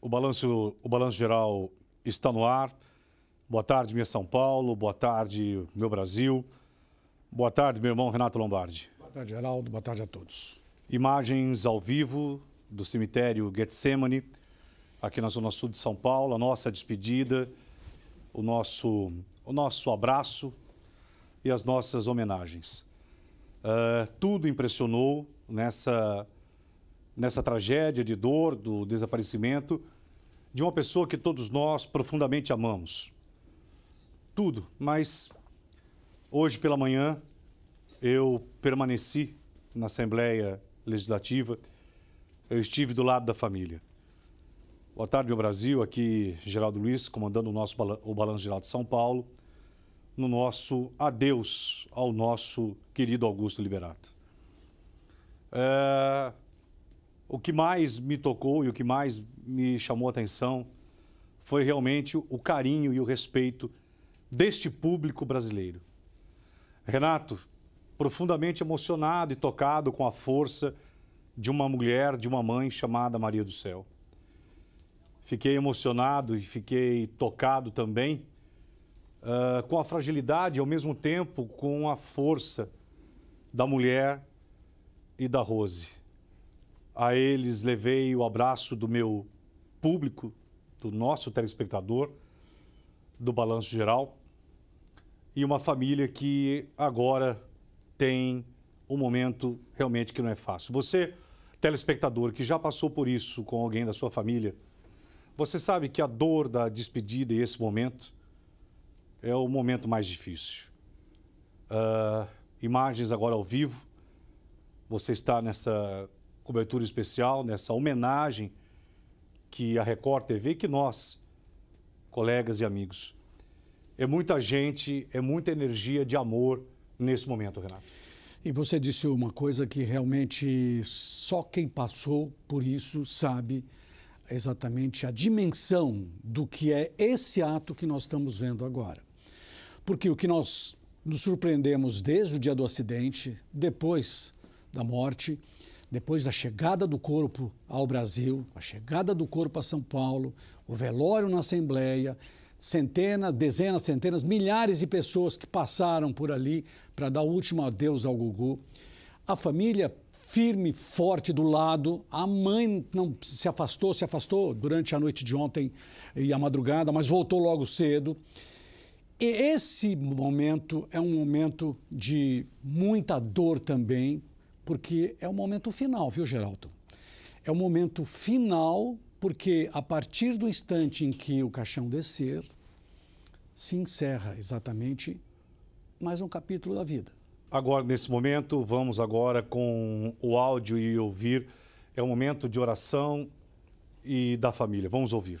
O Balanço Geral está no ar. Boa tarde, minha São Paulo. Boa tarde, meu Brasil. Boa tarde, meu irmão Renato Lombardi. Boa tarde, Geraldo. Boa tarde a todos. Imagens ao vivo do cemitério Gethsêmani, aqui na Zona Sul de São Paulo. A nossa despedida, o nosso abraço e as nossas homenagens. Tudo impressionou nessa tragédia de dor do desaparecimento de uma pessoa que todos nós profundamente amamos. Tudo, mas hoje pela manhã eu permaneci na Assembleia Legislativa, eu estive do lado da família. Boa tarde, meu Brasil, aqui Geraldo Luís, comandando o Balanço Geral de São Paulo, no nosso adeus ao nosso querido Augusto Liberato. O que mais me tocou e o que mais me chamou a atenção foi realmente o carinho e o respeito deste público brasileiro. Renato, profundamente emocionado e tocado com a força de uma mulher, de uma mãe chamada Maria do Céu. Fiquei emocionado e fiquei tocado também com a fragilidade e, ao mesmo tempo, com a força da mulher e da Rose. A eles levei o abraço do meu público, do nosso telespectador, do Balanço Geral, e uma família que agora tem um momento realmente que não é fácil. Você, telespectador, que já passou por isso com alguém da sua família, você sabe que a dor da despedida e esse momento é o momento mais difícil. Imagens agora ao vivo. Você está nessa cobertura especial, nessa homenagem que a Record TV, que nós, colegas e amigos. É muita gente, é muita energia de amor nesse momento, Renato. E você disse uma coisa que realmente só quem passou por isso sabe exatamente a dimensão do que é esse ato que nós estamos vendo agora. Porque o que nós nos surpreendemos desde o dia do acidente, depois da morte, depois da chegada do corpo ao Brasil, a chegada do corpo a São Paulo, o velório na Assembleia, centenas, dezenas, centenas, milhares de pessoas que passaram por ali para dar o último adeus ao Gugu. A família firme, forte do lado, a mãe não se afastou durante a noite de ontem e a madrugada, mas voltou logo cedo. E esse momento é um momento de muita dor também, porque é o momento final, viu, Geraldo? É o momento final, porque a partir do instante em que o caixão descer, se encerra exatamente mais um capítulo da vida. Agora, nesse momento, vamos agora com o áudio e ouvir. É um momento de oração e da família. Vamos ouvir.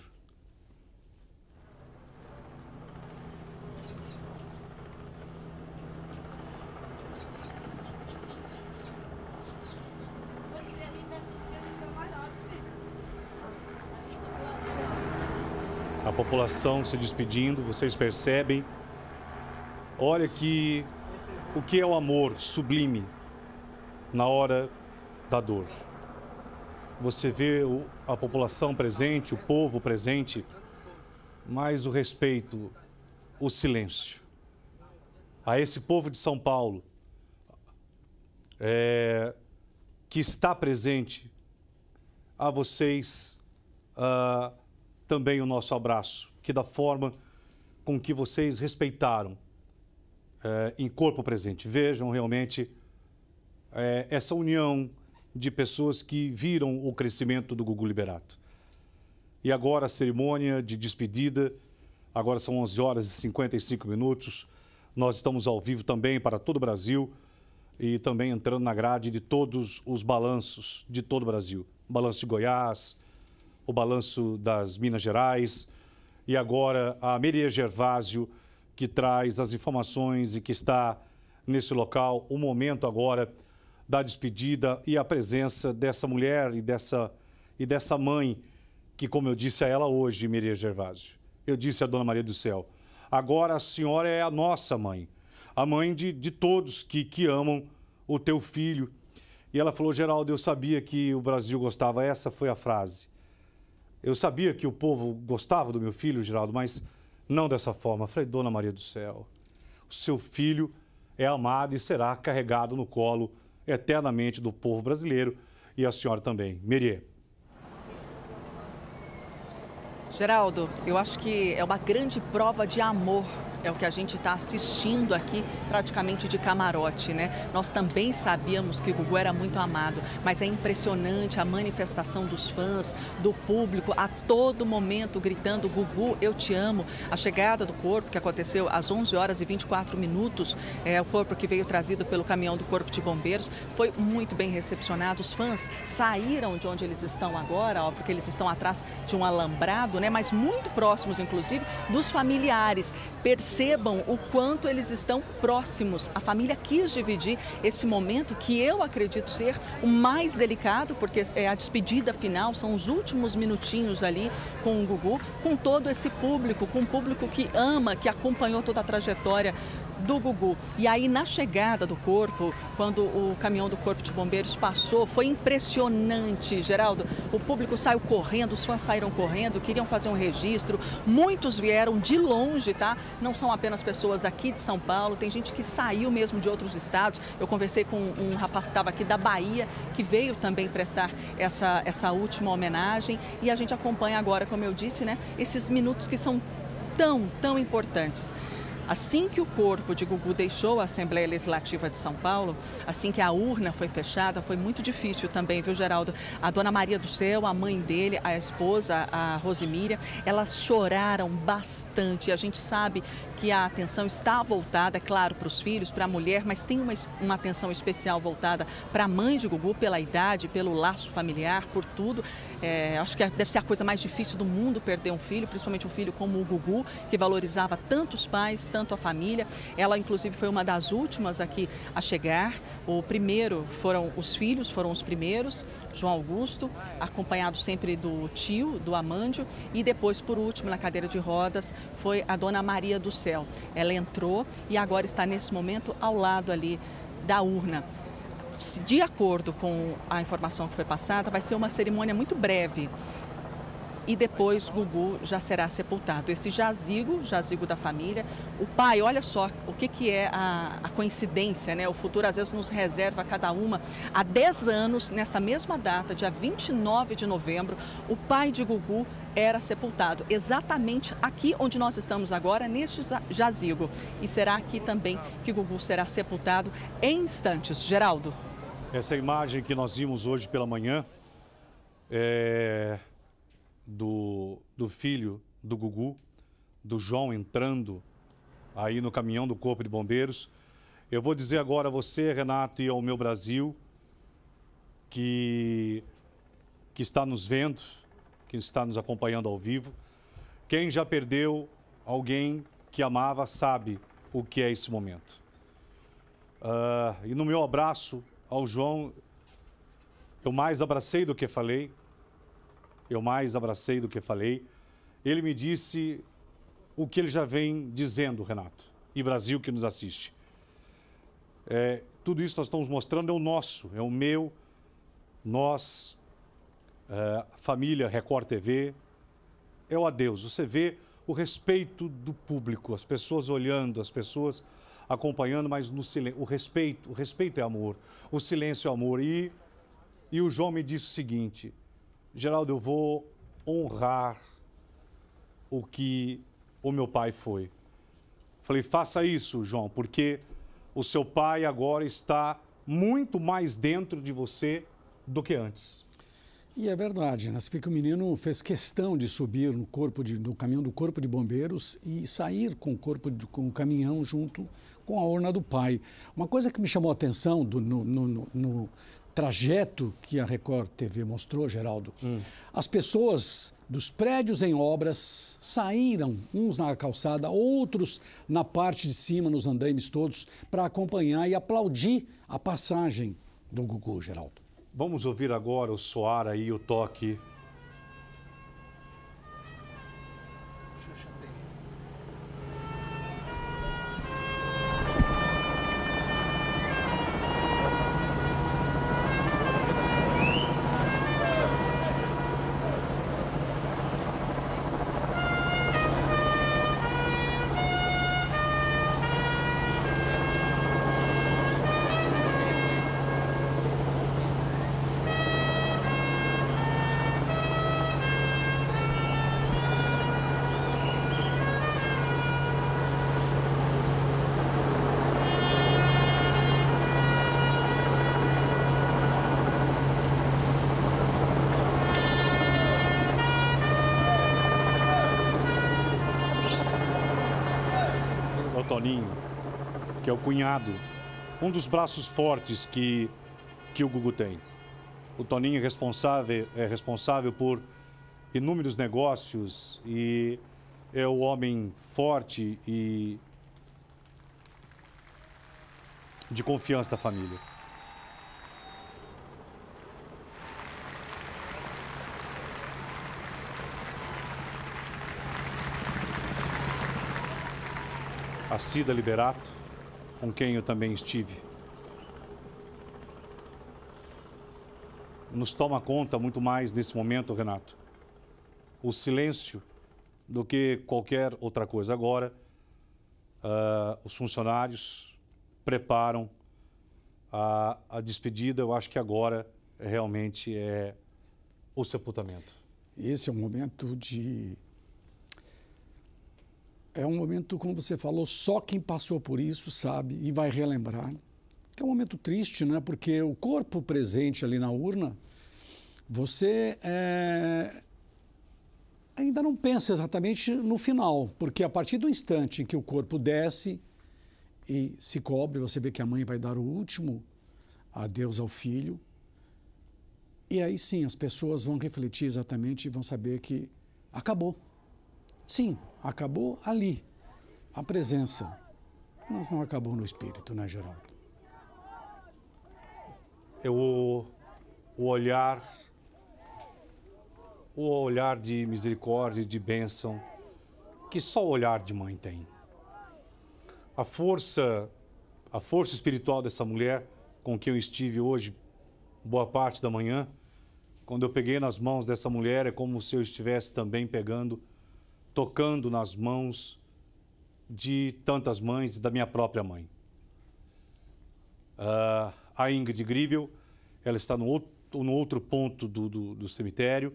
A população se despedindo, vocês percebem. Olha que o que é o amor sublime na hora da dor. Você vê a população presente, o povo presente, mas o respeito, o silêncio. A esse povo de São Paulo, que está presente, a vocês também o nosso abraço, que da forma com que vocês respeitaram, em corpo presente. Vejam realmente essa união de pessoas que viram o crescimento do Gugu Liberato. E agora a cerimônia de despedida, agora são 11h55, nós estamos ao vivo também para todo o Brasil e também entrando na grade de todos os balanços de todo o Brasil. Balanço de Goiás, o balanço das Minas Gerais e agora a Merie Gervásio, que traz as informações e que está nesse local, o momento agora da despedida e a presença dessa mulher e dessa mãe, que, como eu disse a ela hoje, Merie Gervásio, eu disse à Dona Maria do Céu, agora a senhora é a nossa mãe, a mãe de todos que amam o teu filho. E ela falou, Geraldo, eu sabia que o Brasil gostava, essa foi a frase. Eu sabia que o povo gostava do meu filho, Geraldo, mas não dessa forma. Eu falei, Dona Maria do Céu, o seu filho é amado e será carregado no colo eternamente do povo brasileiro e a senhora também. Merie. Geraldo, eu acho que é uma grande prova de amor. É o que a gente está assistindo aqui praticamente de camarote, né? Nós também sabíamos que o Gugu era muito amado, mas é impressionante a manifestação dos fãs, do público, a todo momento gritando Gugu, eu te amo. A chegada do corpo, que aconteceu às 11h24, o corpo que veio trazido pelo caminhão do Corpo de Bombeiros, foi muito bem recepcionado. Os fãs saíram de onde eles estão agora, ó, porque eles estão atrás de um alambrado, né? Mas muito próximos, inclusive, dos familiares. Percebam o quanto eles estão próximos. A família quis dividir esse momento que eu acredito ser o mais delicado, porque é a despedida final, são os últimos minutinhos ali com o Gugu, com todo esse público, com um público que ama, que acompanhou toda a trajetória do Gugu. E aí, na chegada do corpo, quando o caminhão do Corpo de Bombeiros passou, foi impressionante, Geraldo. O público saiu correndo, os fãs saíram correndo, queriam fazer um registro. Muitos vieram de longe, tá? Não são apenas pessoas aqui de São Paulo, tem gente que saiu mesmo de outros estados. Eu conversei com um rapaz que estava aqui da Bahia, que veio também prestar essa última homenagem. E a gente acompanha agora, como eu disse, né? Esses minutos que são tão importantes. Assim que o corpo de Gugu deixou a Assembleia Legislativa de São Paulo, assim que a urna foi fechada, foi muito difícil também, viu, Geraldo? A Dona Maria do Céu, a mãe dele, a esposa, a Rose Miriam, elas choraram bastante. A gente sabe que a atenção está voltada, é claro, para os filhos, para a mulher, mas tem uma atenção especial voltada para a mãe de Gugu, pela idade, pelo laço familiar, por tudo. Acho que deve ser a coisa mais difícil do mundo perder um filho, principalmente um filho como o Gugu, que valorizava tanto os pais, tanto a família. Ela, inclusive, foi uma das últimas aqui a chegar. O primeiro foram os filhos, foram os primeiros, João Augusto, acompanhado sempre do tio, do Amândio, e depois, por último, na cadeira de rodas, foi a Dona Maria do Céu. Ela entrou e agora está, nesse momento, ao lado ali da urna. De acordo com a informação que foi passada, vai ser uma cerimônia muito breve e depois Gugu já será sepultado. Esse jazigo da família, o pai, olha só o que é a coincidência, né? O futuro às vezes nos reserva a cada uma. Há 10 anos, nessa mesma data, dia 29 de novembro, o pai de Gugu era sepultado, exatamente aqui onde nós estamos agora, neste jazigo. E será aqui também que Gugu será sepultado em instantes. Geraldo. Essa imagem que nós vimos hoje pela manhã é do filho do Gugu, do João, entrando aí no caminhão do Corpo de Bombeiros. Eu vou dizer agora a você, Renato, e ao meu Brasil, que está nos vendo, que está nos acompanhando ao vivo. Quem já perdeu alguém que amava sabe o que é esse momento. E no meu abraço ao João, eu mais abracei do que falei. Ele me disse o que ele já vem dizendo, Renato, e Brasil que nos assiste. Tudo isso nós estamos mostrando é o nosso, é o meu, nós, família Record TV, é o adeus. Você vê o respeito do público, as pessoas olhando, as pessoas acompanhando, mas no silêncio. O respeito é amor, o silêncio é amor. E o João me disse o seguinte: Geraldo, eu vou honrar o que o meu pai foi. Falei, faça isso, João, porque o seu pai agora está muito mais dentro de você do que antes. E é verdade, né? Você vê que o menino fez questão de subir no caminhão do Corpo de Bombeiros e sair com o caminhão junto com a urna do pai. Uma coisa que me chamou a atenção no trajeto que a Record TV mostrou, Geraldo, as pessoas dos prédios em obras saíram, uns na calçada, outros na parte de cima, nos andaimes todos, para acompanhar e aplaudir a passagem do Gugu, Geraldo. Vamos ouvir agora o soar aí, o toque. Toninho, que é o cunhado, um dos braços fortes que o Gugu tem. O Toninho é responsável por inúmeros negócios e é o homem forte e de confiança da família. A Cida Liberato, com quem eu também estive, nos toma conta muito mais nesse momento, Renato. O silêncio do que qualquer outra coisa. Agora, os funcionários preparam a despedida. Eu acho que agora realmente é o sepultamento. Esse é um momento de... É um momento, como você falou, só quem passou por isso sabe e vai relembrar. É um momento triste, né? Porque o corpo presente ali na urna, você ainda não pensa exatamente no final. Porque a partir do instante em que o corpo desce e se cobre, você vê que a mãe vai dar o último adeus ao filho. E aí sim, as pessoas vão refletir exatamente e vão saber que acabou. Sim, acabou ali, a presença, mas não acabou no espírito, né, Geraldo? O olhar de misericórdia, de bênção, que só o olhar de mãe tem. A força espiritual dessa mulher com quem eu estive hoje, boa parte da manhã, quando eu peguei nas mãos dessa mulher, é como se eu estivesse também pegando... tocando nas mãos de tantas mães e da minha própria mãe. A Ingrid Gribel, ela está no outro ponto do cemitério,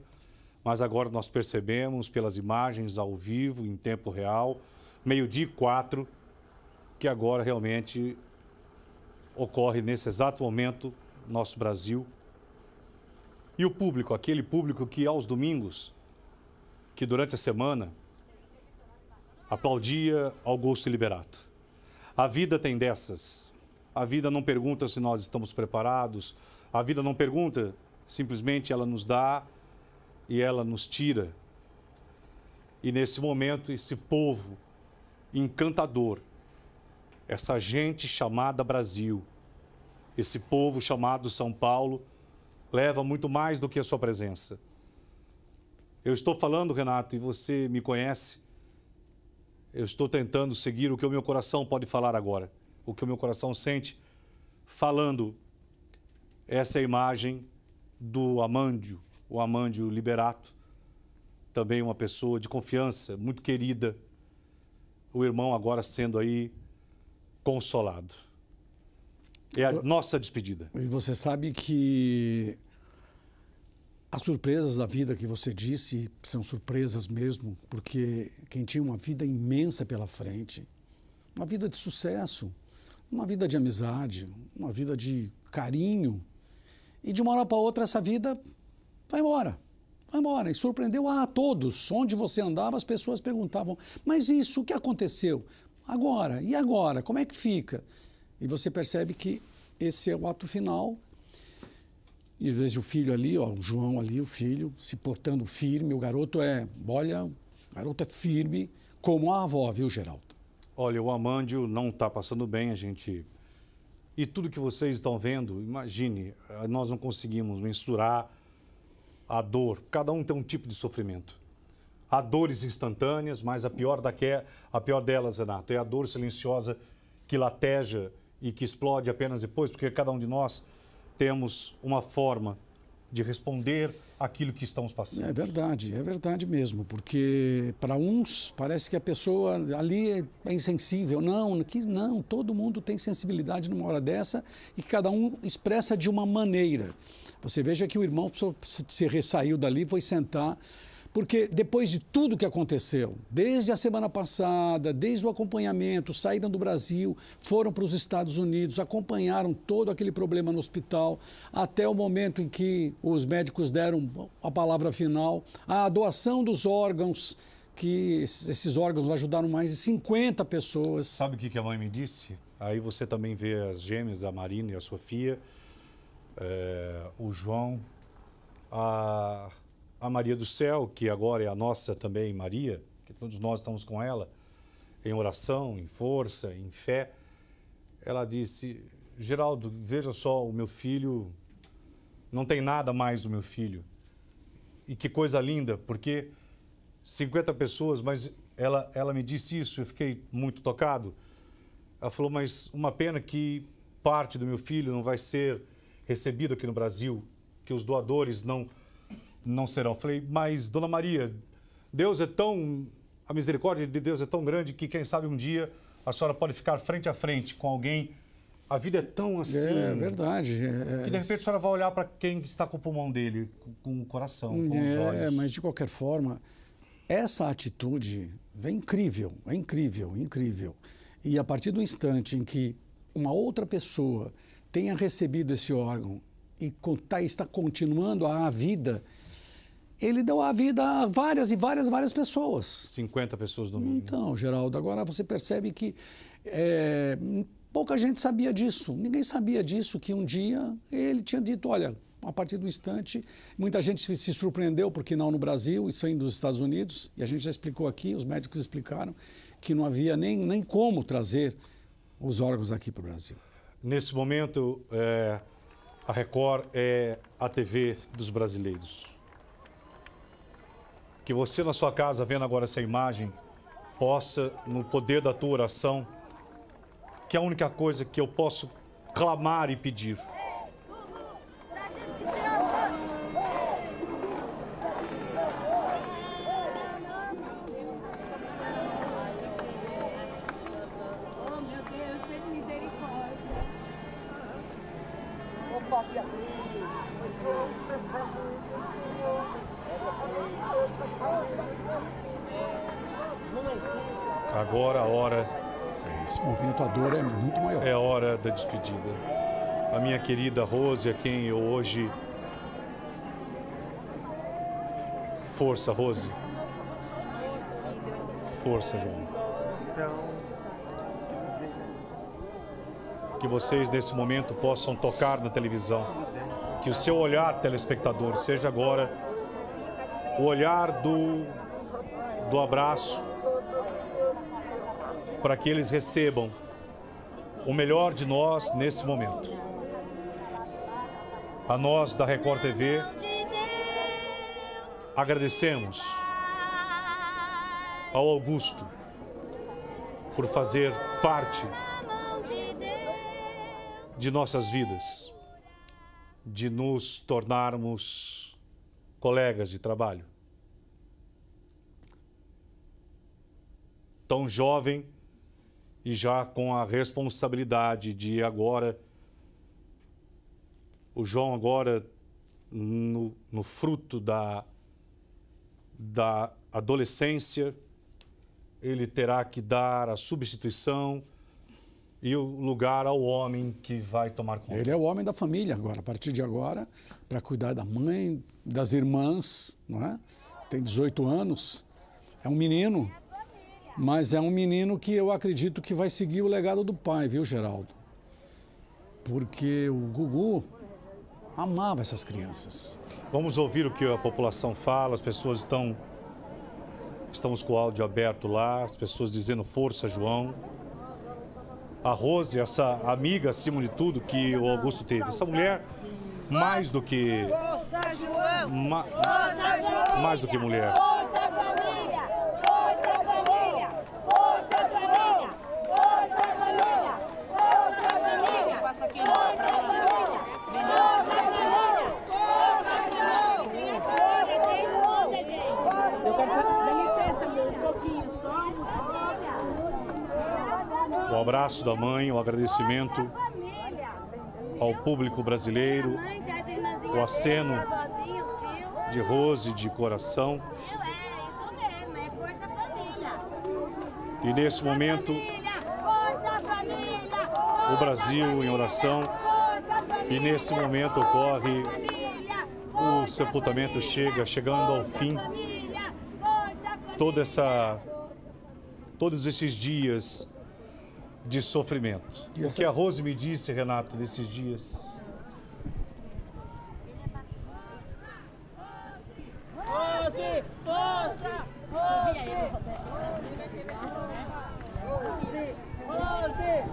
mas agora nós percebemos pelas imagens ao vivo, em tempo real, 12h04, que agora realmente ocorre nesse exato momento nosso Brasil. E o público, aquele público que aos domingos, que durante a semana... aplaudia Augusto Liberato. A vida tem dessas. A vida não pergunta se nós estamos preparados. A vida não pergunta, simplesmente ela nos dá e ela nos tira. E nesse momento, esse povo encantador, essa gente chamada Brasil, esse povo chamado São Paulo, leva muito mais do que a sua presença. Eu estou falando, Renato, e você me conhece, eu estou tentando seguir o que o meu coração pode falar agora, o que o meu coração sente, falando essa imagem do Amândio, o Amândio Liberato, também uma pessoa de confiança, muito querida, o irmão agora sendo aí consolado. É a nossa despedida. E você sabe que as surpresas da vida que você disse são surpresas mesmo, porque quem tinha uma vida imensa pela frente, uma vida de sucesso, uma vida de amizade, uma vida de carinho, e de uma hora para outra essa vida vai embora, e surpreendeu a todos. Onde você andava, as pessoas perguntavam, mas isso, o que aconteceu? Agora, e agora? Como é que fica? E você percebe que esse é o ato final. E vejo o filho ali, ó, o João ali, o filho, se portando firme. O garoto é, olha, o garoto é firme, como a avó, viu, Geraldo? Olha, o Amândio não está passando bem, a gente... E tudo que vocês estão vendo, imagine, nós não conseguimos mensurar a dor. Cada um tem um tipo de sofrimento. Há dores instantâneas, mas a pior delas, Renato, é a dor silenciosa que lateja e que explode apenas depois, porque cada um de nós... temos uma forma de responder aquilo que estamos passando. É verdade mesmo, porque para uns parece que a pessoa ali é insensível. Não, não, todo mundo tem sensibilidade numa hora dessa e cada um expressa de uma maneira. Você veja que o irmão se ressaiu dali, foi sentar, porque depois de tudo que aconteceu, desde a semana passada, desde o acompanhamento, saíram do Brasil, foram para os Estados Unidos, acompanharam todo aquele problema no hospital, até o momento em que os médicos deram a palavra final, a doação dos órgãos que esses órgãos ajudaram mais de 50 pessoas. Sabe o que a mãe me disse? Aí você também vê as gêmeas, a Marina e a Sofia, o João, a Maria do Céu, que agora é a nossa também, Maria, que todos nós estamos com ela, em oração, em força, em fé. Ela disse, Geraldo, veja só, o meu filho, não tem nada mais o meu filho. E que coisa linda, porque 50 pessoas, mas ela me disse isso, eu fiquei muito tocado. Ela falou, mas uma pena que parte do meu filho não vai ser recebido aqui no Brasil, que os doadores não serão. Eu falei, mas, Dona Maria, Deus é tão... A misericórdia de Deus é tão grande que, quem sabe, um dia a senhora pode ficar frente a frente com alguém. A vida é tão assim... É verdade. Que, de repente, a senhora vai olhar para quem está com o pulmão dele, com o coração, com os olhos. É, mas, de qualquer forma, essa atitude é incrível, é incrível, é incrível. E, a partir do instante em que uma outra pessoa tenha recebido esse órgão e está continuando a vida, ele deu a vida a várias e várias pessoas. 50 pessoas no mundo. Então, Geraldo, agora você percebe que pouca gente sabia disso. Ninguém sabia disso, que um dia ele tinha dito, olha, a partir do instante, muita gente se surpreendeu, porque não no Brasil, isso aí dos Estados Unidos, e a gente já explicou aqui, os médicos explicaram, que não havia nem como trazer os órgãos aqui para o Brasil. Nesse momento, a Record é a TV dos brasileiros. Que você, na sua casa, vendo agora essa imagem, possa, no poder da tua oração, que é a única coisa que eu posso clamar e pedir. Agora a hora... Esse momento, a dor é muito maior. É a hora da despedida. A minha querida Rose, a quem eu hoje... Força, Rose. Força, João. Que vocês, nesse momento, possam tocar na televisão. Que o seu olhar, telespectador, seja agora o olhar do abraço, para que eles recebam o melhor de nós nesse momento. A nós da Record TV agradecemos ao Augusto por fazer parte de nossas vidas, de nos tornarmos colegas de trabalho. Tão jovem e já com a responsabilidade de agora, o João agora no fruto da adolescência, ele terá que dar a substituição e o lugar ao homem que vai tomar conta. Ele é o homem da família agora, a partir de agora, para cuidar da mãe, das irmãs, não é? Tem 18 anos, é um menino. Mas é um menino que eu acredito que vai seguir o legado do pai, viu, Geraldo? Porque o Gugu amava essas crianças. Vamos ouvir o que a população fala, as pessoas estamos com o áudio aberto lá, as pessoas dizendo força, João. A Rose, essa amiga, acima de tudo, que o Augusto teve. Essa mulher, mais do que... Força, João! Força, João! Mais do que mulher. O abraço da mãe, o agradecimento ao público brasileiro, o aceno de Rose de coração. E nesse momento, o Brasil em oração. E nesse momento ocorre o sepultamento, chegando ao fim todos esses dias de sofrimento. O que a Rose me disse, Renato, desses dias? Rose! Força! Rose! Rose! Rose!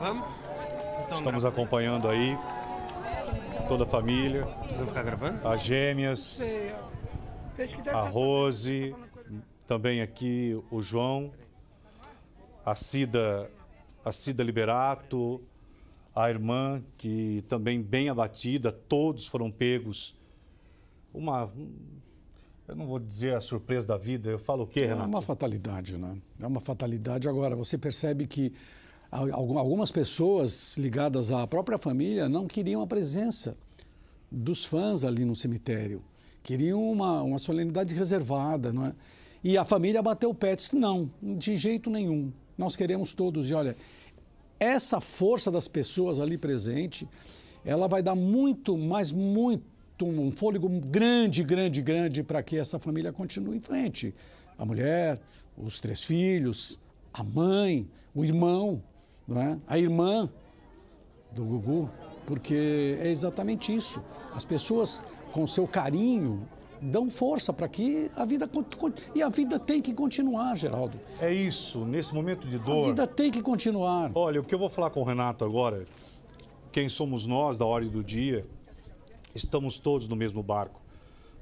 Vamos? Estamos acompanhando aí toda a família. Precisam ficar gravando? As gêmeas, a Rose, também aqui o João, a Cida Liberato, a irmã, que também bem abatida, todos foram pegos. Eu não vou dizer a surpresa da vida, eu falo o quê, Renato? É uma fatalidade, né? É uma fatalidade. Agora, você percebe que algumas pessoas ligadas à própria família não queriam a presença dos fãs ali no cemitério. Queriam uma solenidade reservada, não é? E a família bateu o pé, disse, não, de jeito nenhum. Nós queremos todos. E olha, essa força das pessoas ali presente, ela vai dar muito, mas muito, um fôlego grande, grande, grande para que essa família continue em frente. A mulher, os 3 filhos, a mãe, o irmão. Não é? A irmã do Gugu, porque é exatamente isso. As pessoas, com seu carinho, dão força para que a vida... E a vida tem que continuar, Geraldo. É isso, nesse momento de dor... A vida tem que continuar. Olha, o que eu vou falar com o Renato agora, quem somos nós da hora do dia, estamos todos no mesmo barco.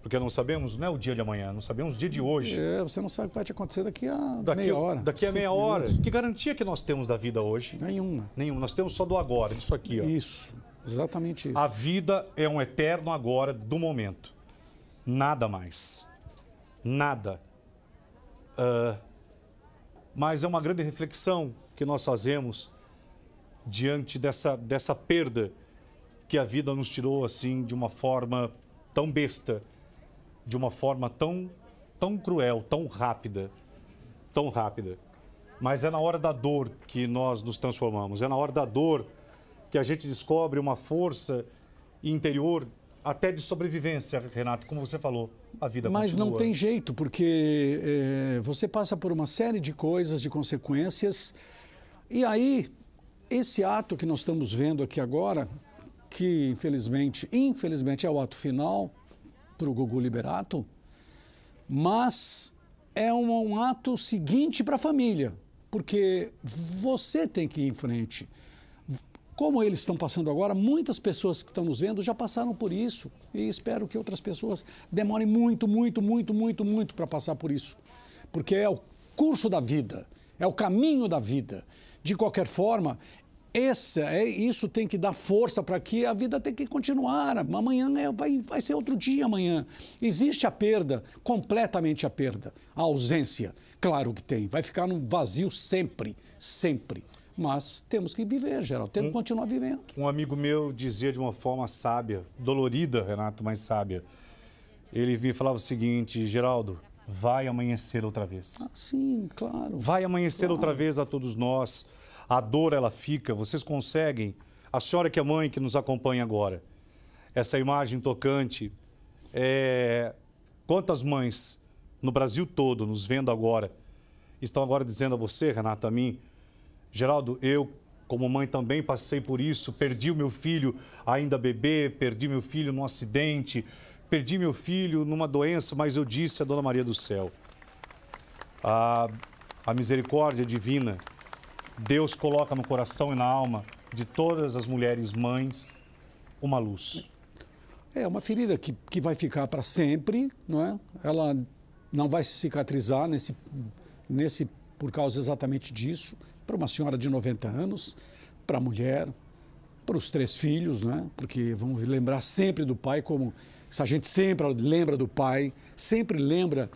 Porque não sabemos, não é o dia de amanhã, não sabemos o dia de hoje. É, você não sabe o que vai te acontecer daqui a meia hora. Daqui a meia hora. Minutos. Que garantia que nós temos da vida hoje? Nenhuma. Nenhuma. Nós temos só do agora, disso aqui. Ó. Isso, exatamente isso. A vida é um eterno agora do momento. Nada mais. Nada. Mas é uma grande reflexão que nós fazemos diante dessa perda que a vida nos tirou assim de uma forma tão besta, de uma forma tão cruel, tão rápida. Mas é na hora da dor que nós nos transformamos, é na hora da dor que a gente descobre uma força interior até de sobrevivência, Renato, como você falou, a vida continua. Mas não tem jeito, porque você passa por uma série de coisas, de consequências, e aí esse ato que nós estamos vendo aqui agora, que infelizmente é o ato final para o Gugu Liberato, mas é um ato seguinte para a família, porque você tem que ir em frente. Como eles estão passando agora, muitas pessoas que estão nos vendo já passaram por isso e espero que outras pessoas demorem muito para passar por isso, porque é o curso da vida, é o caminho da vida. De qualquer forma, isso tem que dar força para que a vida tem que continuar. Amanhã vai ser outro dia amanhã. Existe a perda, completamente a perda, a ausência. Claro que tem, vai ficar num vazio sempre, sempre. Mas temos que viver, Geraldo, temos que continuar vivendo. Um amigo meu dizia de uma forma sábia, dolorida, Renato, mas sábia. Ele me falava o seguinte, Geraldo, vai amanhecer outra vez. Ah, sim, claro. Vai amanhecer outra vez a todos nós. A dor, ela fica, vocês conseguem. A senhora que é mãe que nos acompanha agora, essa imagem tocante, quantas mães no Brasil todo nos vendo agora, estão agora dizendo a você, Renato, a mim, Geraldo, eu como mãe também passei por isso, perdi o meu filho ainda bebê, perdi meu filho num acidente, perdi meu filho numa doença, mas eu disse a Dona Maria do Céu, a misericórdia divina, Deus coloca no coração e na alma de todas as mulheres mães uma luz. É uma ferida que vai ficar para sempre, não é? Ela não vai se cicatrizar por causa exatamente disso, para uma senhora de 90 anos, para a mulher, para os 3 filhos, né? Porque vamos lembrar sempre do pai, como se a gente sempre lembra do pai, sempre lembra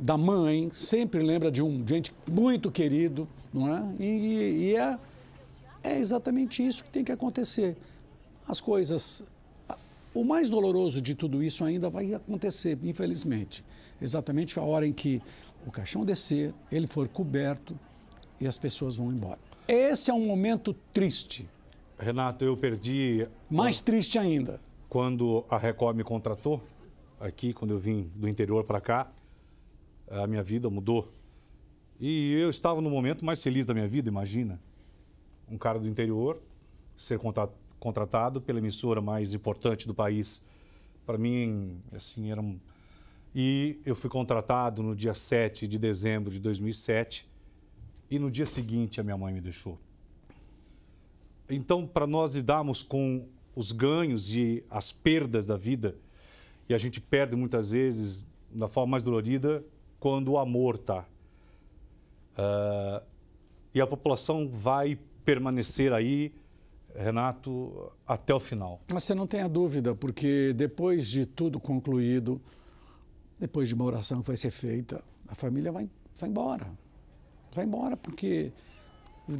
da mãe, sempre lembra de um gente muito querido, não é? E é exatamente isso que tem que acontecer. As coisas... O mais doloroso de tudo isso ainda vai acontecer, infelizmente. Exatamente a hora em que o caixão descer, ele for coberto e as pessoas vão embora. Esse é um momento triste. Renato, eu perdi... Mais triste ainda. Quando a Record me contratou, aqui, quando eu vim do interior para cá, a minha vida mudou. E eu estava no momento mais feliz da minha vida, imagina. Um cara do interior ser contratado pela emissora mais importante do país. Para mim, assim, era um... E eu fui contratado no dia 7 de dezembro de 2007 e no dia seguinte a minha mãe me deixou. Então, para nós lidarmos com os ganhos e as perdas da vida, e a gente perde muitas vezes, da forma mais dolorida, quando o amor está. E a população vai permanecer aí, Renato, até o final. Mas você não tenha dúvida, porque depois de tudo concluído, depois de uma oração que vai ser feita, a família vai embora. Vai embora porque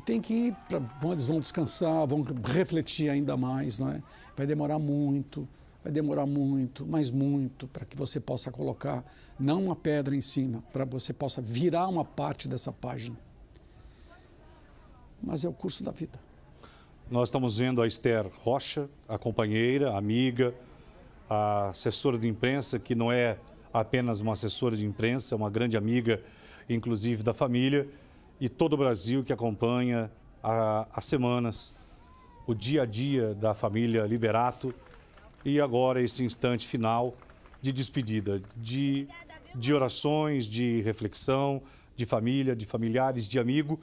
tem que ir para onde vão descansar, vão refletir ainda mais, não é? Vai demorar muito, mas muito, para que você possa colocar, não uma pedra em cima, para você possa virar uma parte dessa página. Mas é o curso da vida. Nós estamos vendo a Esther Rocha, a companheira, a amiga, a assessora de imprensa, que não é apenas uma assessora de imprensa, uma grande amiga, inclusive da família, e todo o Brasil que acompanha as semanas, o dia a dia da família Liberato, e agora esse instante final de despedida, de orações, de reflexão, de família, de familiares, de amigo.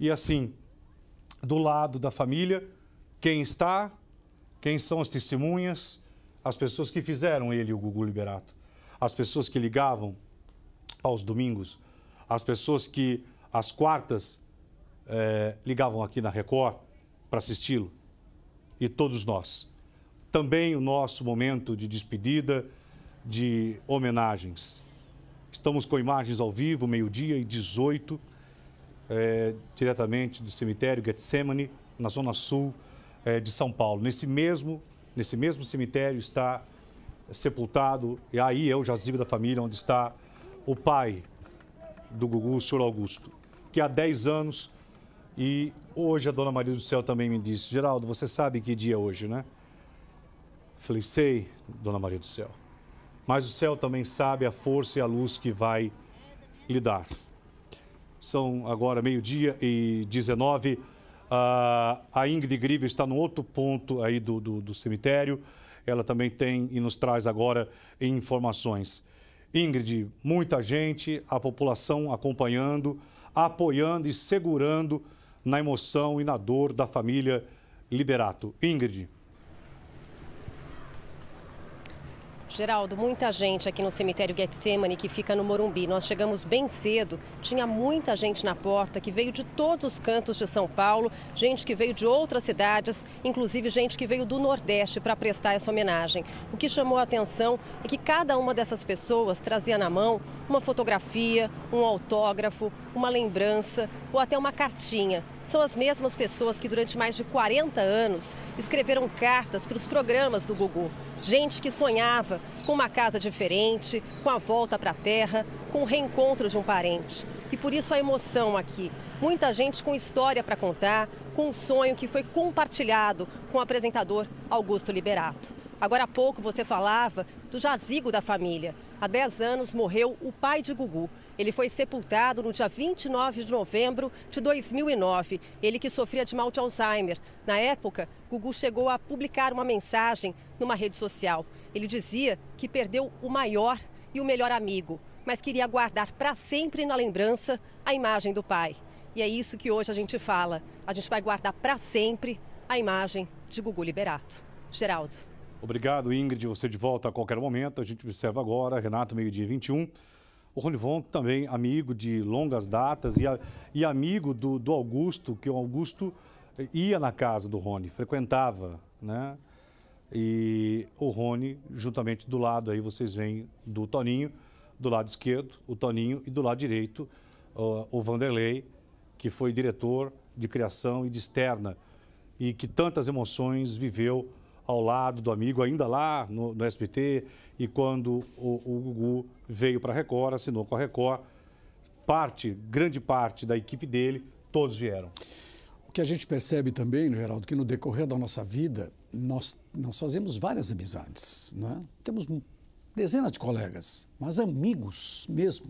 E assim, do lado da família, quem está, quem são as testemunhas, as pessoas que fizeram ele, o Gugu Liberato. As pessoas que ligavam aos domingos, as pessoas que às quartas ligavam aqui na Record para assisti-lo. E todos nós. Também o nosso momento de despedida, de homenagens. Estamos com imagens ao vivo, meio-dia e 18, diretamente do cemitério Gethsêmani, na Zona Sul de São Paulo. Nesse mesmo cemitério está... sepultado, e aí é o jazigo da família, onde está o pai do Gugu, o senhor Augusto, que há 10 anos, e hoje a dona Maria do Céu também me disse, Geraldo, você sabe que dia é hoje, né? Falei, sei, dona Maria do Céu, mas o céu também sabe a força e a luz que vai lhe dar. São agora meio-dia e 19, a Ingrid Gribel está no outro ponto aí do cemitério. Ela também tem e nos traz agora informações. Ingrid, muita gente, a população acompanhando, apoiando e segurando na emoção e na dor da família Liberato. Ingrid. Geraldo, muita gente aqui no cemitério Gethsêmani, que fica no Morumbi. Nós chegamos bem cedo, tinha muita gente na porta, que veio de todos os cantos de São Paulo, gente que veio de outras cidades, inclusive gente que veio do Nordeste para prestar essa homenagem. O que chamou a atenção é que cada uma dessas pessoas trazia na mão uma fotografia, um autógrafo, uma lembrança ou até uma cartinha. São as mesmas pessoas que durante mais de 40 anos escreveram cartas para os programas do Gugu. Gente que sonhava com uma casa diferente, com a volta para a terra, com o reencontro de um parente. E por isso a emoção aqui. Muita gente com história para contar, com um sonho que foi compartilhado com o apresentador Augusto Liberato. Agora há pouco você falava do jazigo da família. Há 10 anos morreu o pai de Gugu. Ele foi sepultado no dia 29 de novembro de 2009. Ele que sofria de mal de Alzheimer. Na época, Gugu chegou a publicar uma mensagem numa rede social. Ele dizia que perdeu o maior e o melhor amigo, mas queria guardar para sempre na lembrança a imagem do pai. E é isso que hoje a gente fala. A gente vai guardar para sempre a imagem de Gugu Liberato. Geraldo. Obrigado, Ingrid. Você de volta a qualquer momento. A gente observa agora, Renato, meio-dia 21. O Rony Von também amigo de longas datas e amigo do Augusto, que o Augusto ia na casa do Rony, frequentava, né? E o Rony, juntamente do lado, aí vocês veem do Toninho, do lado esquerdo, o Toninho, e do lado direito, o Vanderlei, que foi diretor de criação e de externa, e que tantas emoções viveu ao lado do amigo, ainda lá no SBT, e quando o Gugu veio para a Record, assinou com a Record, grande parte da equipe dele, todos vieram. O que a gente percebe também, Geraldo, que no decorrer da nossa vida, nós fazemos várias amizades, né? Temos dezenas de colegas, mas amigos mesmo.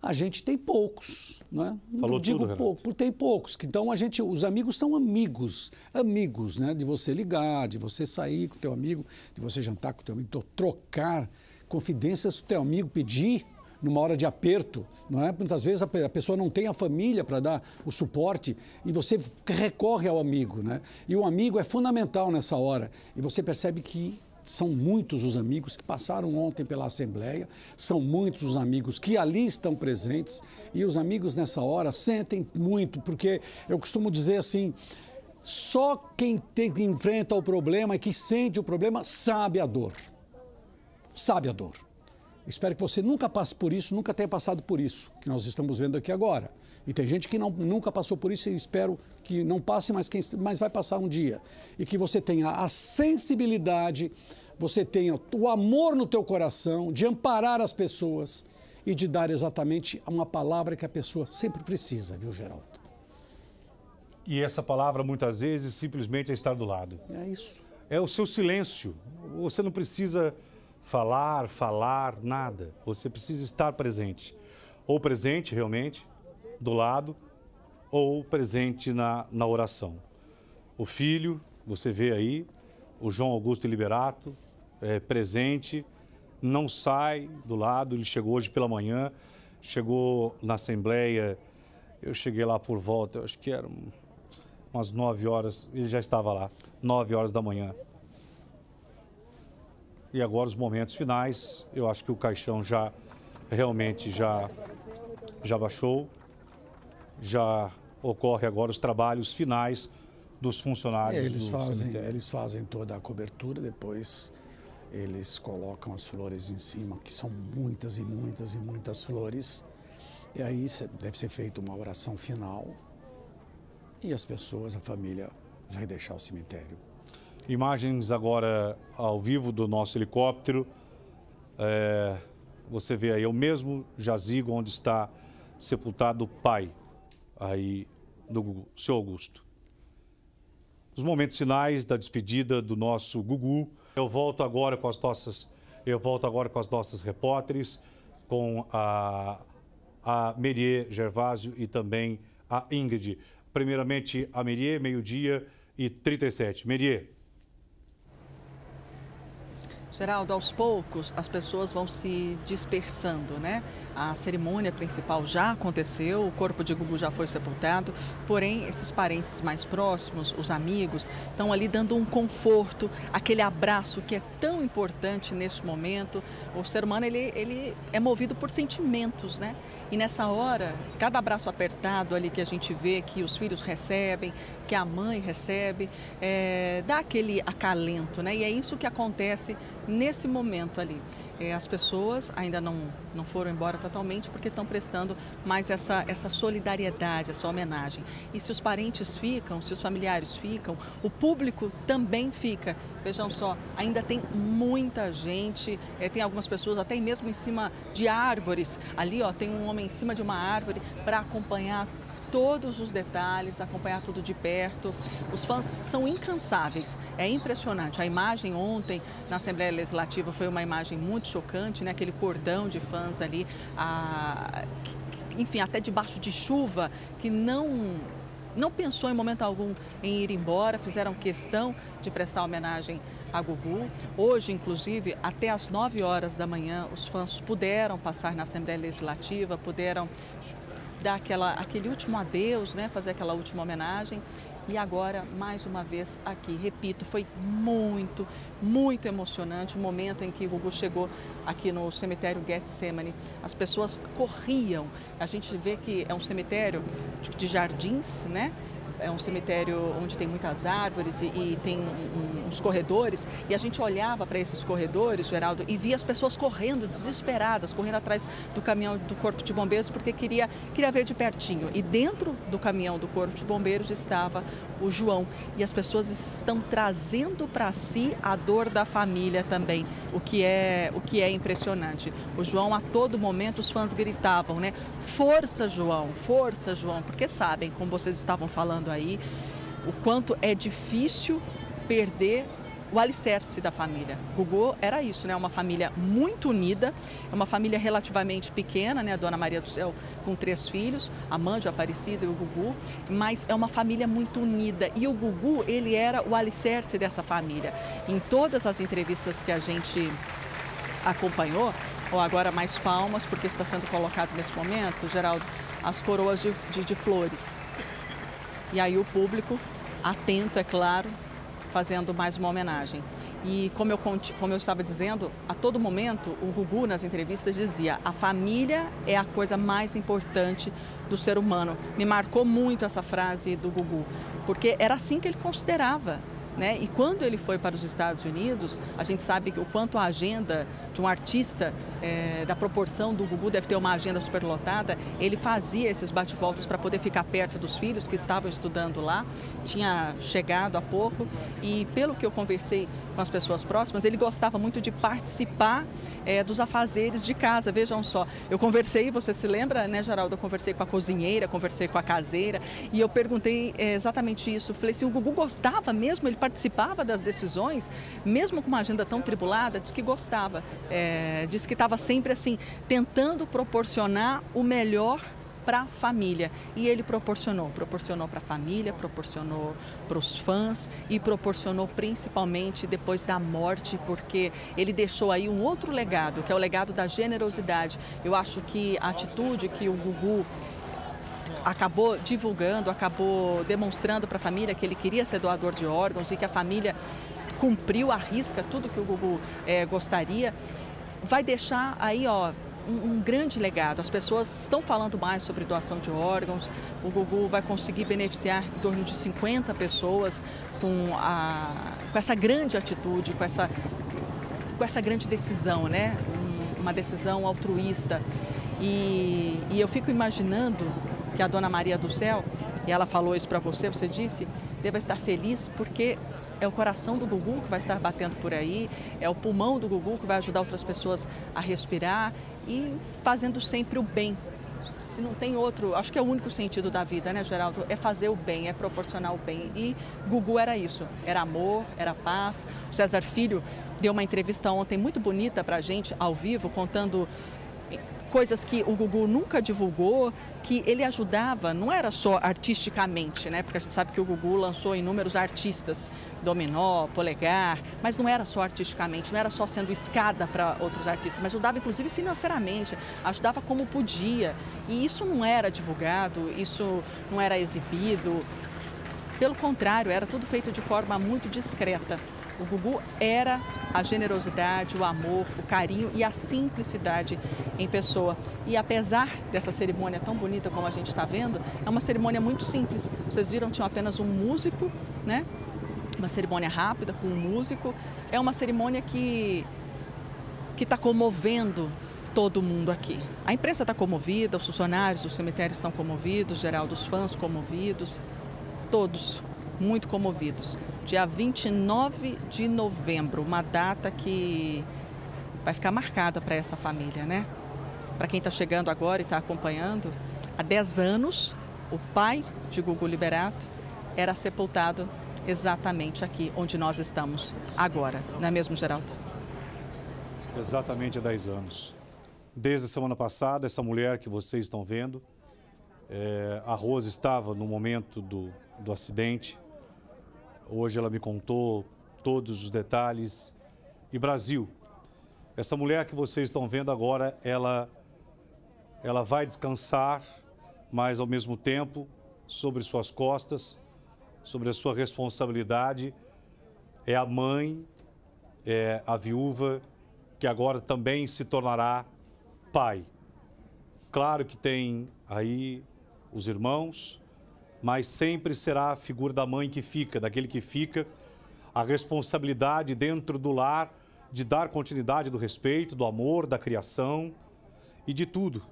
A gente tem poucos, né? Falou tudo, Renato. Tem poucos. Então, a gente, os amigos são amigos. Amigos, né? De você ligar, de você sair com o teu amigo, de você jantar com o teu amigo, então, trocar confidências com o teu amigo, pedir numa hora de aperto, não é? Muitas vezes a pessoa não tem a família para dar o suporte e você recorre ao amigo, né? E o amigo é fundamental nessa hora. E você percebe que são muitos os amigos que passaram ontem pela Assembleia, são muitos os amigos que ali estão presentes e os amigos nessa hora sentem muito, porque eu costumo dizer assim, só quem enfrenta o problema e que sente o problema sabe a dor. Sabe a dor. Espero que você nunca passe por isso, nunca tenha passado por isso, que nós estamos vendo aqui agora. E tem gente que nunca passou por isso e espero que não passe, mas vai passar um dia. E que você tenha a sensibilidade, você tenha o amor no teu coração de amparar as pessoas e de dar exatamente uma palavra que a pessoa sempre precisa, viu, Geraldo? E essa palavra, muitas vezes, simplesmente é estar do lado. É isso. É o seu silêncio. Você não precisa falar, nada. Você precisa estar presente. Ou presente, realmente, do lado, ou presente na oração. O filho, você vê aí, o João Augusto Liberato, presente, não sai do lado. Ele chegou hoje pela manhã, chegou na Assembleia. Eu cheguei lá por volta, acho que eram umas 9 horas. Ele já estava lá, 9 horas da manhã. E agora os momentos finais, eu acho que o caixão já realmente já baixou, já ocorre agora os trabalhos finais dos funcionários eles fazem toda a cobertura, depois eles colocam as flores em cima, que são muitas e muitas e muitas flores, e aí deve ser feita uma oração final e as pessoas, a família vai deixar o cemitério. Imagens agora ao vivo do nosso helicóptero. Você vê aí o mesmo jazigo onde está sepultado o pai aí do seu Augusto. Os momentos finais da despedida do nosso Gugu. Eu volto agora com as nossas repórteres, com a Merie Gervásio e também a Ingrid. Primeiramente a Merie, 12h37. Merie. Geraldo, aos poucos as pessoas vão se dispersando, né? A cerimônia principal já aconteceu, o corpo de Gugu já foi sepultado, porém esses parentes mais próximos, os amigos, estão ali dando um conforto, aquele abraço que é tão importante neste momento. O ser humano, ele é movido por sentimentos, né? E nessa hora, cada abraço apertado ali que a gente vê, que os filhos recebem, que a mãe recebe, dá aquele acalento, né? E é isso que acontece nesse momento ali. As pessoas ainda não foram embora totalmente porque estão prestando mais essa solidariedade, essa homenagem. E se os parentes ficam, se os familiares ficam, o público também fica. Vejam só, ainda tem muita gente, tem algumas pessoas até mesmo em cima de árvores. Ali, ó, tem um homem em cima de uma árvore para acompanhar todos os detalhes, acompanhar tudo de perto. Os fãs são incansáveis, é impressionante. A imagem ontem na Assembleia Legislativa foi uma imagem muito chocante, né? Aquele cordão de fãs ali, enfim, até debaixo de chuva, que não pensou em momento algum em ir embora, fizeram questão de prestar homenagem a Gugu. Hoje, inclusive, até às 9 horas da manhã, os fãs puderam passar na Assembleia Legislativa, puderam dar aquele último adeus, né? Fazer aquela última homenagem. E agora, mais uma vez aqui, repito, foi muito, muito emocionante o momento em que o Gugu chegou aqui no cemitério Gethsêmani. As pessoas corriam. A gente vê que é um cemitério de jardins, né? É um cemitério onde tem muitas árvores e tem uns corredores. E a gente olhava para esses corredores, Geraldo, e via as pessoas correndo, desesperadas, correndo atrás do caminhão do Corpo de Bombeiros, porque queria ver de pertinho. E dentro do caminhão do Corpo de Bombeiros estava o João. E as pessoas estão trazendo para si a dor da família também, o que é impressionante. O João, a todo momento, os fãs gritavam, né? Força, João, porque sabem, como vocês estavam falando, mostrando aí o quanto é difícil perder o alicerce da família. Gugu era isso, né? Uma família muito unida, uma família relativamente pequena, né? A dona Maria do Céu com 3 filhos, Amândio, Aparecida e o Gugu, mas é uma família muito unida. E o Gugu, ele era o alicerce dessa família. Em todas as entrevistas que a gente acompanhou, ou agora mais palmas, porque está sendo colocado nesse momento, Geraldo, as coroas de flores. E aí o público, atento, é claro, fazendo mais uma homenagem. E como eu estava dizendo, a todo momento o Gugu nas entrevistas dizia: a família é a coisa mais importante do ser humano. Me marcou muito essa frase do Gugu, porque era assim que ele considerava, né? E quando ele foi para os Estados Unidos, a gente sabe o quanto a agenda de um artista da proporção do Gugu deve ter uma agenda superlotada. Ele fazia esses bate-voltas para poder ficar perto dos filhos que estavam estudando lá, tinha chegado há pouco, e pelo que eu conversei com as pessoas próximas, ele gostava muito de participar dos afazeres de casa. Vejam só, eu conversei, você se lembra, né, Geraldo? Eu conversei com a cozinheira, conversei com a caseira, e eu perguntei exatamente isso. Falei assim, o Gugu gostava mesmo, ele participava das decisões, mesmo com uma agenda tão tribulada? Diz que gostava, diz que estava sempre assim, tentando proporcionar o melhor para a família. E ele proporcionou para a família, proporcionou para os fãs e proporcionou principalmente depois da morte, porque ele deixou aí um outro legado, que é o legado da generosidade. Eu acho que a atitude que o Gugu acabou divulgando, acabou demonstrando para a família que ele queria ser doador de órgãos e que a família cumpriu à risca tudo que o Gugu gostaria, vai deixar aí, ó, um grande legado. As pessoas estão falando mais sobre doação de órgãos. O Gugu vai conseguir beneficiar em torno de 50 pessoas com essa grande atitude, com essa grande decisão, né? Uma decisão altruísta. E eu fico imaginando que a dona Maria do Céu, e ela falou isso para você, você disse, deva estar feliz porque é o coração do Gugu que vai estar batendo por aí, é o pulmão do Gugu que vai ajudar outras pessoas a respirar e fazendo sempre o bem. Se não tem outro, acho que é o único sentido da vida, né, Geraldo? É fazer o bem, é proporcionar o bem. E Gugu era isso, era amor, era paz. O César Filho deu uma entrevista ontem muito bonita para a gente, ao vivo, contando coisas que o Gugu nunca divulgou, que ele ajudava, não era só artisticamente, né? Porque a gente sabe que o Gugu lançou inúmeros artistas, Dominó, Polegar, mas não era só artisticamente, não era só sendo escada para outros artistas, mas ajudava inclusive financeiramente, ajudava como podia. E isso não era divulgado, isso não era exibido, pelo contrário, era tudo feito de forma muito discreta. O Gugu era a generosidade, o amor, o carinho e a simplicidade em pessoa. E apesar dessa cerimônia tão bonita como a gente está vendo, é uma cerimônia muito simples. Vocês viram, tinha apenas um músico, né? Uma cerimônia rápida com um músico. É uma cerimônia que está comovendo todo mundo aqui. A imprensa está comovida, os funcionários do cemitério estão comovidos, Geraldo, os fãs comovidos, todos muito comovidos. Dia 29 de novembro, uma data que vai ficar marcada para essa família, né? Para quem está chegando agora e está acompanhando, há 10 anos, o pai de Gugu Liberato era sepultado exatamente aqui onde nós estamos agora, não é mesmo, Geraldo? Exatamente há 10 anos. Desde a semana passada, essa mulher que vocês estão vendo, a Rose estava no momento do acidente. Hoje ela me contou todos os detalhes. E Brasil, essa mulher que vocês estão vendo agora, ela vai descansar, mas ao mesmo tempo, sobre suas costas, sobre a sua responsabilidade, é a mãe, é a viúva, que agora também se tornará pai. Claro que tem aí os irmãos, mas sempre será a figura da mãe que fica, daquele que fica, a responsabilidade dentro do lar de dar continuidade do respeito, do amor, da criação e de tudo.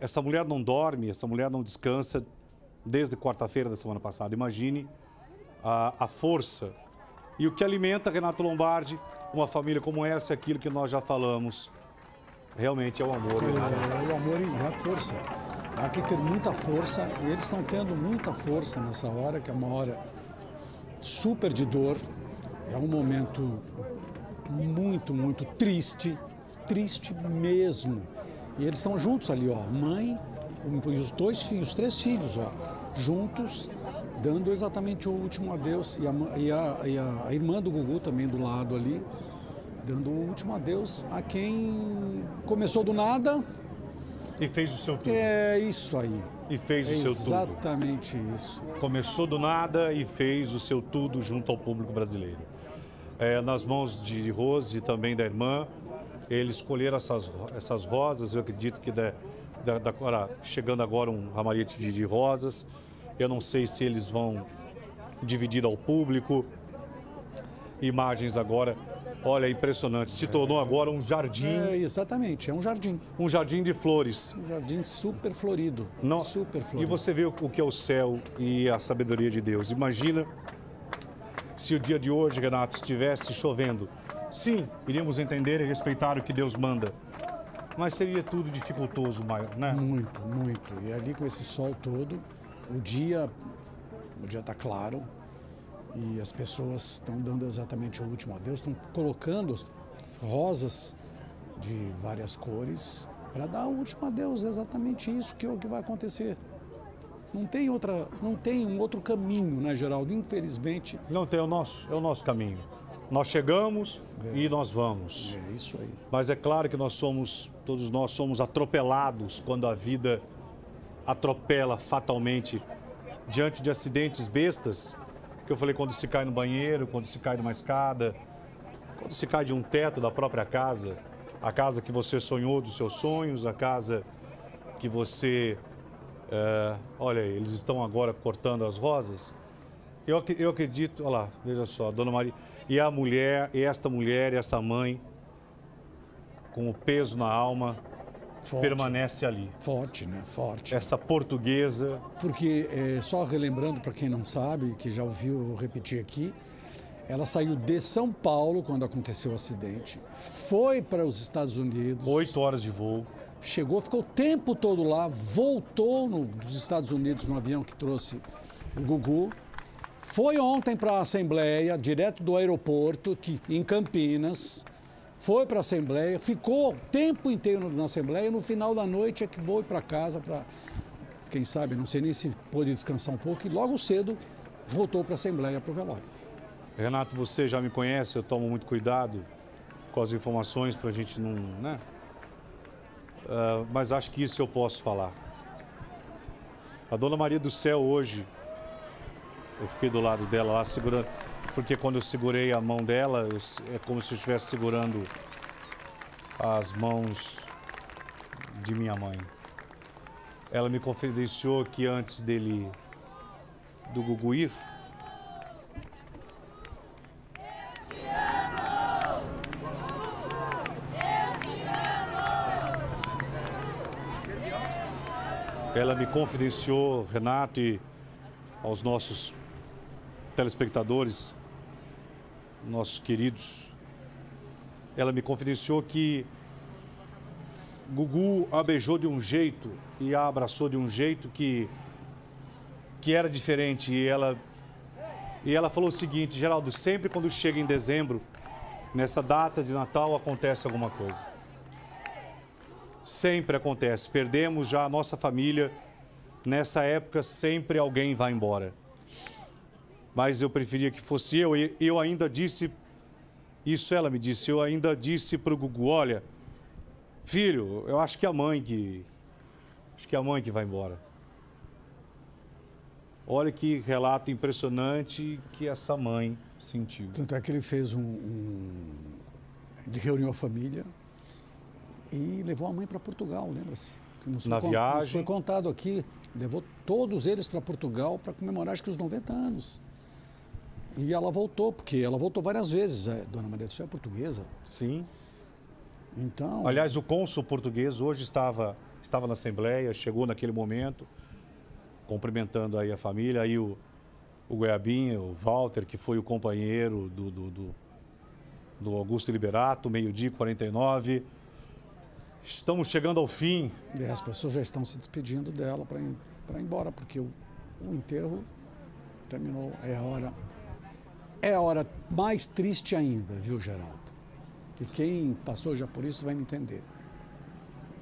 Essa mulher não dorme, essa mulher não descansa desde quarta-feira da semana passada. Imagine a força e o que alimenta Renato Lombardi, uma família como essa, é aquilo que nós já falamos. Realmente é o amor. É o amor e a força. Há que ter muita força, e eles estão tendo muita força nessa hora, que é uma hora super de dor, é um momento muito, muito triste, triste mesmo. E eles estão juntos ali, ó, mãe e os dois filhos, os três filhos, ó, juntos, dando exatamente o último adeus. E a irmã do Gugu também do lado ali, dando o último adeus a quem começou do nada... E fez o seu tudo. É isso aí. E fez o seu tudo. Exatamente isso. Começou do nada e fez o seu tudo junto ao público brasileiro. É, nas mãos de Rose e também da irmã, eles escolheram essas rosas, eu acredito que chegando agora um ramalhete de rosas. Eu não sei se eles vão dividir ao público. Imagens agora... Olha, impressionante. Se tornou agora um jardim. É, exatamente, é um jardim. Um jardim de flores. Um jardim super florido. Não. Super florido. E você vê o que é o céu e a sabedoria de Deus. Imagina se o dia de hoje, Renato, estivesse chovendo. Sim, iríamos entender e respeitar o que Deus manda. Mas seria tudo dificultoso, né? Muito, muito. E ali com esse sol todo, o dia está claro. E as pessoas estão dando exatamente o último adeus, estão colocando rosas de várias cores para dar o último adeus, exatamente isso que é o que vai acontecer. Não tem um outro caminho, né, Geraldo? Infelizmente. Não tem, é o nosso caminho. Nós chegamos e nós vamos. É isso aí. Mas é claro que todos nós somos atropelados quando a vida atropela fatalmente diante de acidentes bestas. Que eu falei, quando se cai no banheiro, quando se cai de uma escada, quando se cai de um teto da própria casa, a casa que você sonhou dos seus sonhos, a casa que você... olha, eles estão agora cortando as rosas. Eu acredito, olha lá, veja só, a dona Maria, e a mulher, e essa mãe, com o peso na alma, forte, permanece ali. Forte, né? Forte. Essa portuguesa... Porque, só relembrando para quem não sabe, que já ouviu, eu vou repetir aqui, ela saiu de São Paulo quando aconteceu o acidente, foi para os Estados Unidos... 8 horas de voo. Chegou, ficou o tempo todo lá, voltou dos Estados Unidos no avião que trouxe o Gugu, foi ontem para a Assembleia, direto do aeroporto, em Campinas... Foi para a Assembleia, ficou o tempo inteiro na Assembleia, no final da noite é que foi para casa, para quem sabe, não sei nem se pôde descansar um pouco, e logo cedo voltou para a Assembleia, para o velório. Renato, você já me conhece, eu tomo muito cuidado com as informações para a gente não... Né? Mas acho que isso eu posso falar. A dona Maria do Céu hoje, eu fiquei do lado dela lá segurando... Porque quando eu segurei a mão dela, é como se eu estivesse segurando as mãos de minha mãe. Ela me confidenciou que antes do Gugu ir... Eu te amo! Eu te amo! Ela me confidenciou, Renato, e aos nossos telespectadores... nossos queridos, ela me confidenciou que Gugu a beijou de um jeito e a abraçou de um jeito que era diferente. E ela falou o seguinte, Geraldo, sempre quando chega em dezembro, nessa data de Natal, acontece alguma coisa. Sempre acontece. Perdemos já a nossa família. Nessa época, sempre alguém vai embora. Mas eu preferia que fosse eu, e eu ainda disse, isso ela me disse, eu ainda disse para o Gugu, olha, filho, eu acho que é a mãe que vai embora. Olha que relato impressionante que essa mãe sentiu. Tanto é que ele fez ele reuniu a família e levou a mãe para Portugal, lembra-se? Na viagem. Isso foi contado aqui, levou todos eles para Portugal para comemorar acho que os 90 anos. E ela voltou, porque ela voltou várias vezes. A dona Maria do Céu é portuguesa. Sim. Então... Aliás, o cônsul português hoje estava na Assembleia, chegou naquele momento, cumprimentando aí a família. Aí o Goiabinho, o Walter, que foi o companheiro do Augusto Liberato, meio-dia, 49. Estamos chegando ao fim. E as pessoas já estão se despedindo dela para ir embora, porque o enterro terminou. É a hora mais triste ainda, viu, Geraldo? E quem passou já por isso vai me entender.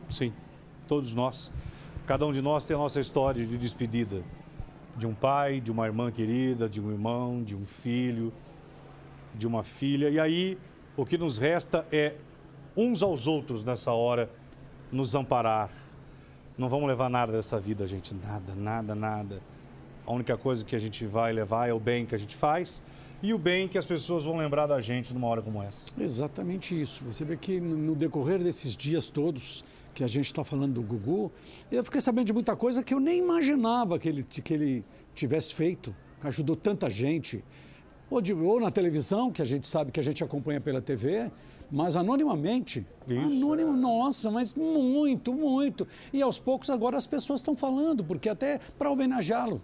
Sim, todos nós. Cada um de nós tem a nossa história de despedida. De um pai, de uma irmã querida, de um irmão, de um filho, de uma filha. E aí, o que nos resta é, uns aos outros, nessa hora, nos amparar. Não vamos levar nada dessa vida, gente. Nada, nada, nada. A única coisa que a gente vai levar é o bem que a gente faz e o bem que as pessoas vão lembrar da gente numa hora como essa. Exatamente isso. Você vê que no decorrer desses dias todos que a gente está falando do Gugu, eu fiquei sabendo de muita coisa que eu nem imaginava que ele tivesse feito, que ajudou tanta gente, ou na televisão, que a gente sabe que a gente acompanha pela TV, mas anonimamente. Isso. Anônimo, nossa, mas muito, muito. E aos poucos agora as pessoas estão falando, porque até para homenageá-lo.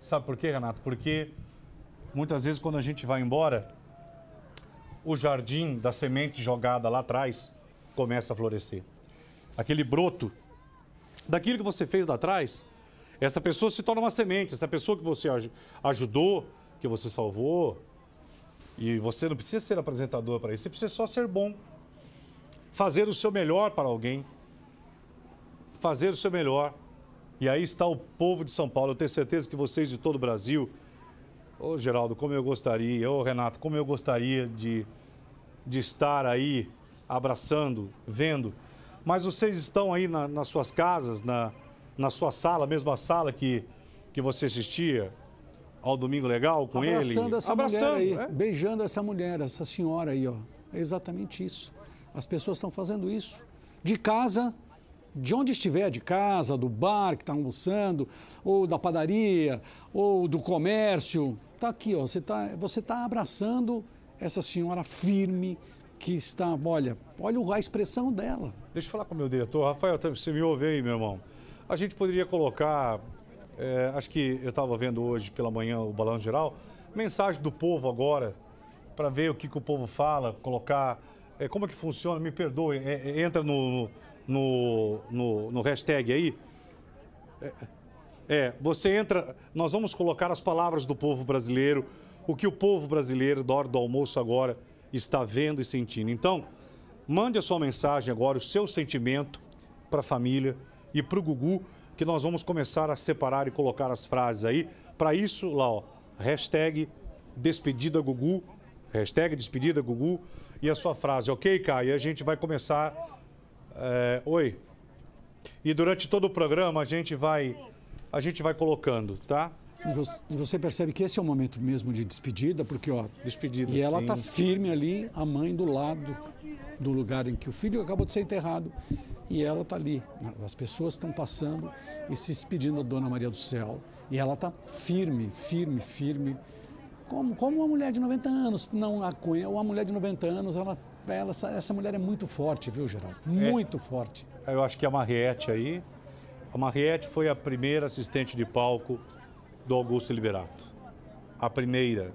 Sabe por quê, Renato? Porque muitas vezes quando a gente vai embora, o jardim da semente jogada lá atrás começa a florescer. Aquele broto daquilo que você fez lá atrás, essa pessoa se torna uma semente, essa pessoa que você ajudou, que você salvou. E você não precisa ser apresentador para isso, você precisa só ser bom. Fazer o seu melhor para alguém. Fazer o seu melhor. E aí está o povo de São Paulo. Eu tenho certeza que vocês de todo o Brasil... Ô, Geraldo, como eu gostaria... Ô, Renato, como eu gostaria de estar aí abraçando, vendo... Mas vocês estão aí nas suas casas, na sua sala, mesmo a sala que você assistia ao Domingo Legal com ele. Abraçando essa mulher aí, beijando essa mulher, essa senhora aí, ó. É exatamente isso. As pessoas estão fazendo isso. De casa, de onde estiver, de casa, do bar que está almoçando, ou da padaria, ou do comércio. Está aqui, ó. Você tá abraçando essa senhora firme, que está, olha a expressão dela. Deixa eu falar com o meu diretor. Rafael, você me ouve aí, meu irmão? A gente poderia colocar, acho que eu estava vendo hoje pela manhã o Balanço Geral, mensagem do povo agora, para ver o que o povo fala, colocar, como é que funciona, me perdoe, entra no hashtag aí. Você entra, nós vamos colocar as palavras do povo brasileiro, o que o povo brasileiro, da hora do almoço agora, está vendo e sentindo. Então, mande a sua mensagem agora, o seu sentimento para a família e para o Gugu, que nós vamos começar a separar e colocar as frases aí. Para isso, lá, ó, hashtag despedida Gugu, hashtag despedida Gugu e a sua frase, ok, Caio? E a gente vai começar... Oi. E durante todo o programa a gente vai colocando, tá? E você percebe que esse é o momento mesmo de despedida, porque, ó... Despedida, e ela está firme ali, a mãe do lado do lugar em que o filho acabou de ser enterrado. E ela está ali. As pessoas estão passando e se despedindo da Dona Maria do Céu. E ela está firme, firme, firme. Como uma mulher de 90 anos. Não, a Cunha, uma mulher de 90 anos, essa mulher é muito forte, viu, Geraldo? Muito forte. Eu acho que a Mariette aí... A Mariette foi a primeira assistente de palco do Augusto Liberato, a primeira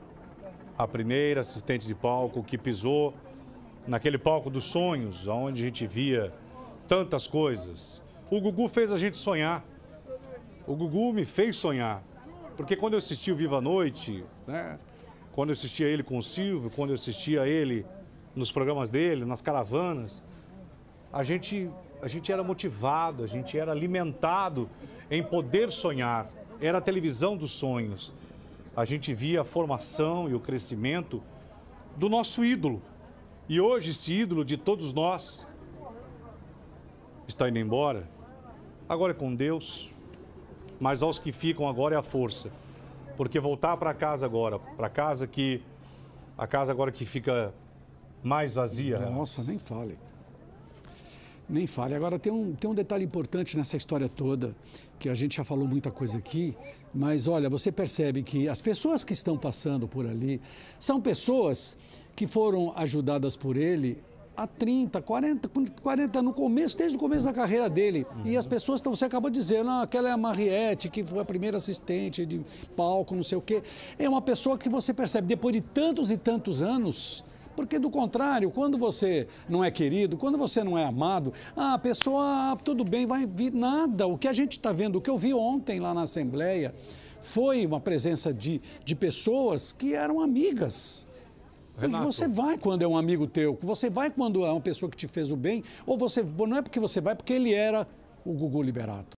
assistente de palco que pisou naquele palco dos sonhos, onde a gente via tantas coisas. O Gugu fez a gente sonhar, o Gugu me fez sonhar, porque quando eu assisti o Viva a Noite, né, quando eu assistia ele com o Silvio, quando eu assistia ele nos programas dele, nas caravanas, a gente era motivado, a gente era alimentado em poder sonhar. Era a televisão dos sonhos. A gente via a formação e o crescimento do nosso ídolo. E hoje esse ídolo de todos nós está indo embora. Agora é com Deus, mas aos que ficam agora é a força. Porque voltar para casa agora, a casa agora que fica mais vazia. Nossa, nem fale. Nem fale. Agora, tem um detalhe importante nessa história toda, que a gente já falou muita coisa aqui, mas, olha, você percebe que as pessoas que estão passando por ali são pessoas que foram ajudadas por ele há 30, 40 no começo, desde o começo da carreira dele. Uhum. E as pessoas, você acabou de dizer, não, aquela é a Mariette, que foi a primeira assistente de palco, não sei o quê. É uma pessoa que você percebe, depois de tantos e tantos anos... Porque, do contrário, quando você não é querido, quando você não é amado, a pessoa, tudo bem, vai vir nada. O que a gente está vendo, o que eu vi ontem lá na Assembleia, foi uma presença de pessoas que eram amigas. Renato. Você vai quando é um amigo teu, você vai quando é uma pessoa que te fez o bem, ou você não é porque você vai, porque ele era o Gugu Liberato.